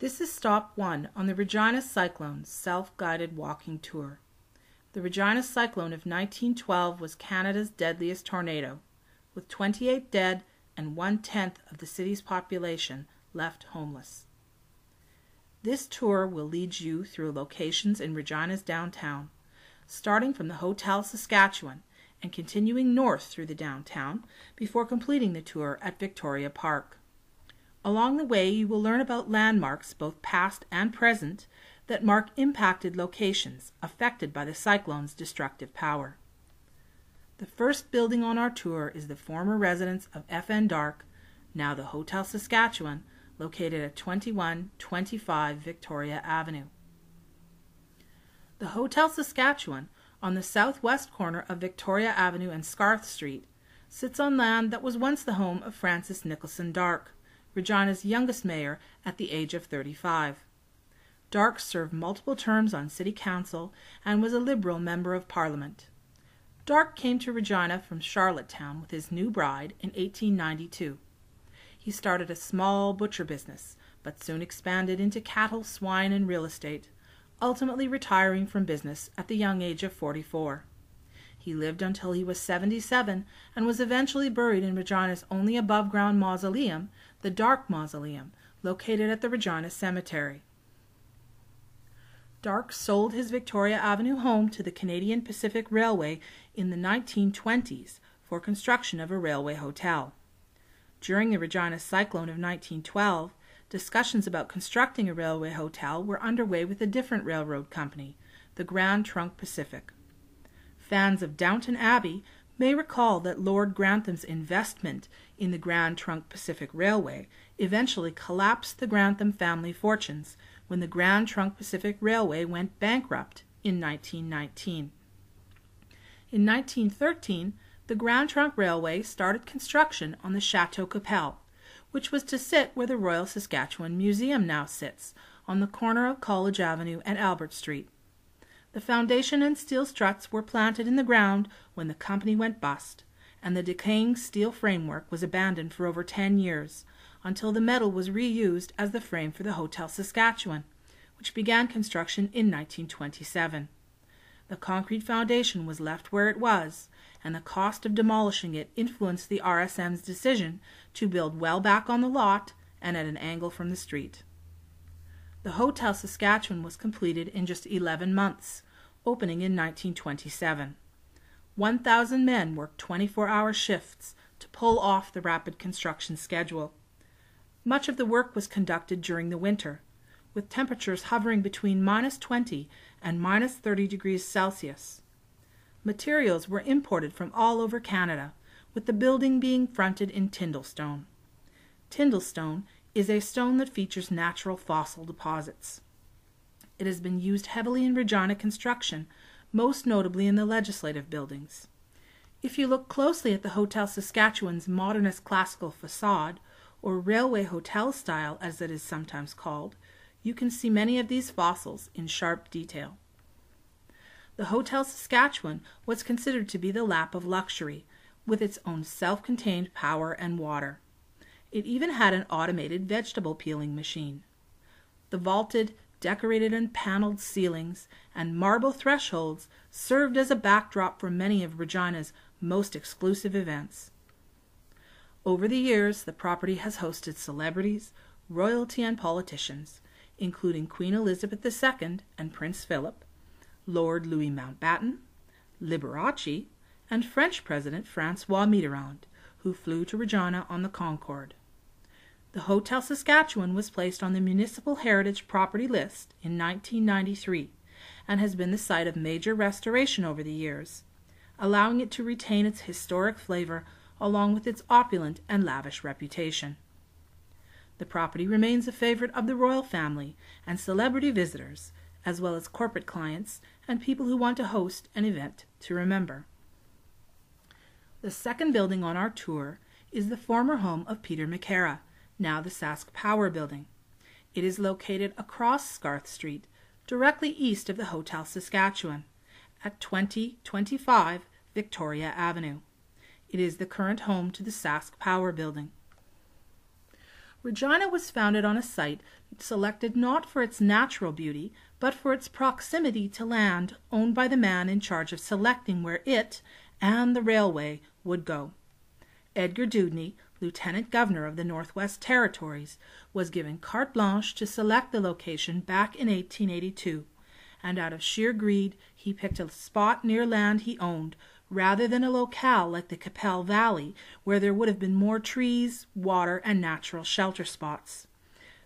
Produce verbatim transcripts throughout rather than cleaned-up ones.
This is stop one on the Regina Cyclone self-guided walking tour. The Regina Cyclone of nineteen twelve was Canada's deadliest tornado, with twenty-eight dead and one-tenth of the city's population left homeless. This tour will lead you through locations in Regina's downtown, starting from the Hotel Saskatchewan and continuing north through the downtown before completing the tour at Victoria Park. Along the way, you will learn about landmarks, both past and present, that mark impacted locations affected by the cyclone's destructive power. The first building on our tour is the former residence of F N Darke, now the Hotel Saskatchewan, located at twenty-one twenty-five Victoria Avenue. The Hotel Saskatchewan, on the southwest corner of Victoria Avenue and Scarth Street, sits on land that was once the home of Francis Nicholson Darke, Regina's youngest mayor at the age of thirty-five. Darke served multiple terms on City Council and was a Liberal Member of Parliament. Darke came to Regina from Charlottetown with his new bride in eighteen ninety-two. He started a small butcher business, but soon expanded into cattle, swine, and real estate, ultimately retiring from business at the young age of forty-four. He lived until he was seventy-seven and was eventually buried in Regina's only above-ground mausoleum, the Darke Mausoleum, located at the Regina Cemetery. Darke sold his Victoria Avenue home to the Canadian Pacific Railway in the nineteen twenties for construction of a railway hotel. During the Regina Cyclone of nineteen twelve, discussions about constructing a railway hotel were underway with a different railroad company, the Grand Trunk Pacific. Fans of Downton Abbey may recall that Lord Grantham's investment in the Grand Trunk Pacific Railway eventually collapsed the Grantham family fortunes when the Grand Trunk Pacific Railway went bankrupt in nineteen nineteen. In nineteen thirteen, the Grand Trunk Railway started construction on the Château Qu'Appelle, which was to sit where the Royal Saskatchewan Museum now sits, on the corner of College Avenue and Albert Street. The foundation and steel struts were planted in the ground when the company went bust, and the decaying steel framework was abandoned for over ten years, until the metal was reused as the frame for the Hotel Saskatchewan, which began construction in nineteen twenty-seven. The concrete foundation was left where it was, and the cost of demolishing it influenced the R S M's decision to build well back on the lot and at an angle from the street. The Hotel Saskatchewan was completed in just eleven months, opening in nineteen twenty-seven. one thousand men worked twenty-four hour shifts to pull off the rapid construction schedule. Much of the work was conducted during the winter, with temperatures hovering between minus twenty and minus thirty degrees Celsius. Materials were imported from all over Canada, with the building being fronted in Tyndallstone. Tyndallstone is a stone that features natural fossil deposits. It has been used heavily in Regina construction, most notably in the legislative buildings. If you look closely at the Hotel Saskatchewan's modernist classical facade, or railway hotel style as it is sometimes called, you can see many of these fossils in sharp detail. The Hotel Saskatchewan was considered to be the lap of luxury, with its own self-contained power and water. It even had an automated vegetable peeling machine. The vaulted, decorated and paneled ceilings and marble thresholds served as a backdrop for many of Regina's most exclusive events. Over the years, the property has hosted celebrities, royalty and politicians, including Queen Elizabeth the Second and Prince Philip, Lord Louis Mountbatten, Liberace, and French President Francois Mitterrand, who flew to Regina on the Concorde. The Hotel Saskatchewan was placed on the Municipal Heritage Property List in nineteen ninety-three and has been the site of major restoration over the years, allowing it to retain its historic flavor along with its opulent and lavish reputation. The property remains a favorite of the royal family and celebrity visitors, as well as corporate clients and people who want to host an event to remember. The second building on our tour is the former home of Peter McAra, now the SaskPower building. It is located across Scarth Street, directly east of the Hotel Saskatchewan, at twenty twenty-five Victoria Avenue. It is the current home to the SaskPower building. Regina was founded on a site selected not for its natural beauty, but for its proximity to land owned by the man in charge of selecting where it and the railway would go. Edgar Dewdney, Lieutenant Governor of the Northwest Territories, was given carte blanche to select the location back in eighteen eighty-two, and out of sheer greed he picked a spot near land he owned, rather than a locale like the Capel Valley, where there would have been more trees, water, and natural shelter spots.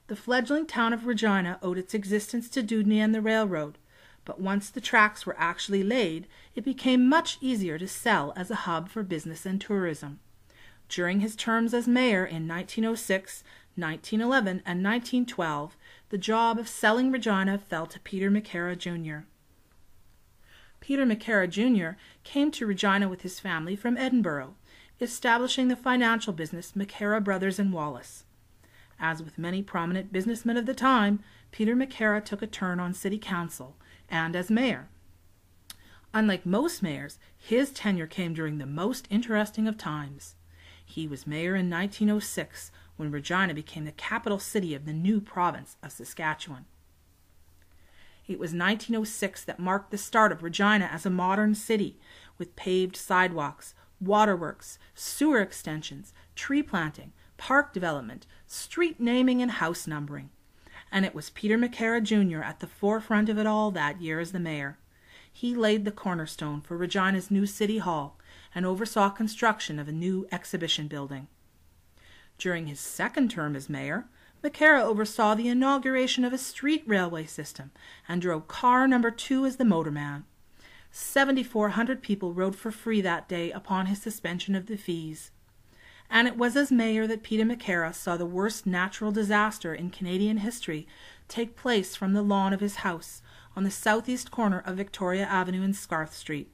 The fledgling town of Regina owed its existence to Dewdney and the railroad, but once the tracks were actually laid, it became much easier to sell as a hub for business and tourism. During his terms as mayor in nineteen oh six, nineteen eleven, and nineteen twelve, the job of selling Regina fell to Peter McAra, Junior Peter McAra, Junior came to Regina with his family from Edinburgh, establishing the financial business McAra Brothers and Wallace. As with many prominent businessmen of the time, Peter McAra took a turn on city council and as mayor. Unlike most mayors, his tenure came during the most interesting of times. He was mayor in nineteen oh six, when Regina became the capital city of the new province of Saskatchewan. It was nineteen oh six that marked the start of Regina as a modern city, with paved sidewalks, waterworks, sewer extensions, tree planting, park development, street naming, and house numbering. And it was Peter McAra, Junior at the forefront of it all that year as the mayor. He laid the cornerstone for Regina's new city hall, and oversaw construction of a new exhibition building. During his second term as mayor, McAra oversaw the inauguration of a street railway system and drove car number two as the motorman. seven thousand four hundred people rode for free that day upon his suspension of the fees. And it was as mayor that Peter McAra saw the worst natural disaster in Canadian history take place from the lawn of his house on the southeast corner of Victoria Avenue and Scarth Street.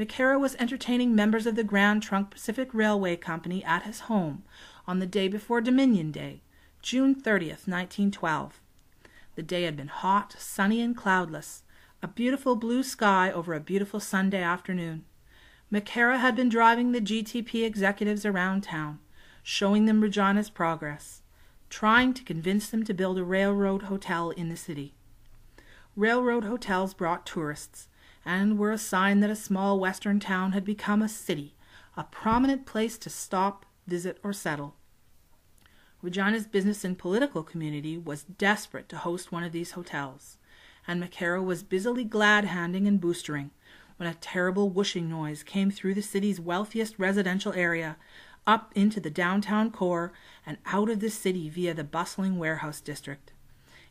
McAra was entertaining members of the Grand Trunk Pacific Railway Company at his home on the day before Dominion Day, June thirtieth, nineteen twelve. The day had been hot, sunny, and cloudless, a beautiful blue sky over a beautiful Sunday afternoon. McAra had been driving the G T P executives around town, showing them Regina's progress, trying to convince them to build a railroad hotel in the city. Railroad hotels brought tourists, and were a sign that a small western town had become a city, a prominent place to stop, visit, or settle. Regina's business and political community was desperate to host one of these hotels, and McAra was busily glad-handing and boostering when a terrible whooshing noise came through the city's wealthiest residential area, up into the downtown core, and out of the city via the bustling warehouse district.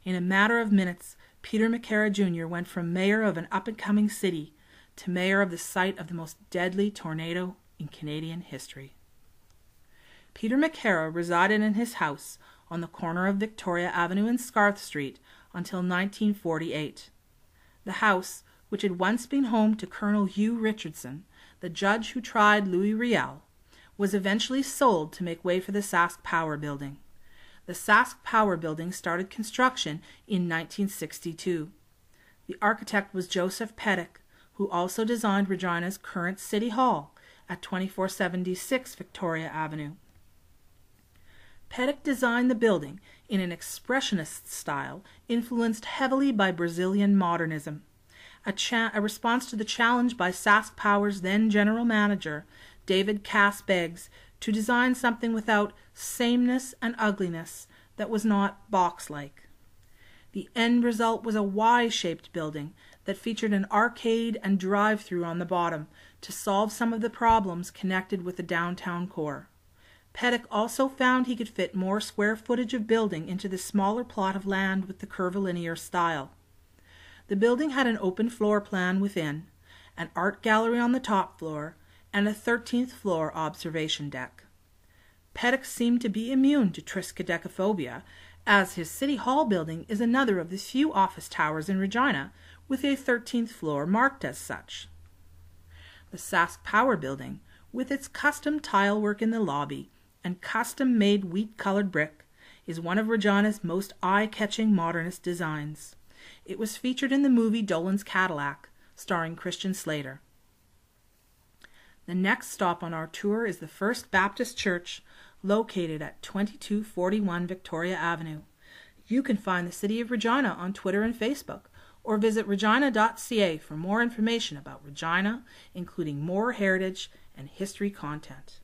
In a matter of minutes, Peter McAra, Junior went from mayor of an up-and-coming city to mayor of the site of the most deadly tornado in Canadian history. Peter McAra resided in his house on the corner of Victoria Avenue and Scarth Street until nineteen forty-eight. The house, which had once been home to Colonel Hugh Richardson, the judge who tried Louis Riel, was eventually sold to make way for the SaskPower building. The SaskPower building started construction in nineteen sixty-two. The architect was Joseph Pettick, who also designed Regina's current City Hall at twenty-four seventy-six Victoria Avenue. Pettick designed the building in an expressionist style influenced heavily by Brazilian modernism, a, cha a response to the challenge by SaskPower's then general manager, David Cass Beggs, to design something without sameness and ugliness that was not box-like. The end result was a Y-shaped building that featured an arcade and drive-through on the bottom to solve some of the problems connected with the downtown core. Pettick also found he could fit more square footage of building into the smaller plot of land with the curvilinear style. The building had an open floor plan within, an art gallery on the top floor, and a thirteenth floor observation deck. Pettick seemed to be immune to triskaidekaphobia, as his City Hall building is another of the few office towers in Regina with a thirteenth floor marked as such. The SaskPower building, with its custom tile work in the lobby and custom-made wheat-colored brick, is one of Regina's most eye-catching modernist designs. It was featured in the movie Dolan's Cadillac, starring Christian Slater. The next stop on our tour is the First Baptist Church located at twenty-two forty-one Victoria Avenue. You can find the City of Regina on Twitter and Facebook, or visit regina dot c a for more information about Regina, including more heritage and history content.